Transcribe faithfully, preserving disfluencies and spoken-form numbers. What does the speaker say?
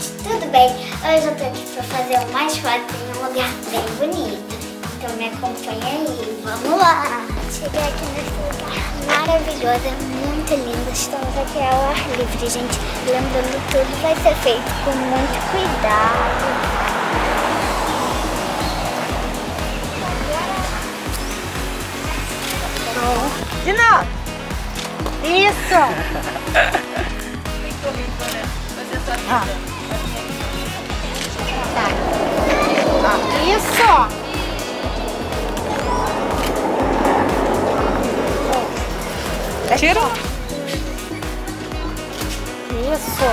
Tudo bem, hoje eu tô aqui pra fazer uma churrasca em um lugar bem bonito. Então me acompanha aí, vamos lá! Cheguei aqui nesse lugar maravilhoso, é muito lindo. Estamos aqui ao ar livre, gente. Lembrando que tudo vai ser feito com muito cuidado. De novo! Isso! Ah. Tá. Ah, isso! Tira! Isso!